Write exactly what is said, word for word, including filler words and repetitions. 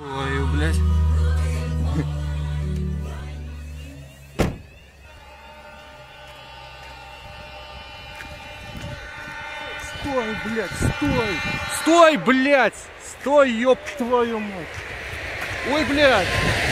Ой, блядь. Стой, блядь, стой! Стой, блядь! Стой, ёб твою мать! Ой, блядь!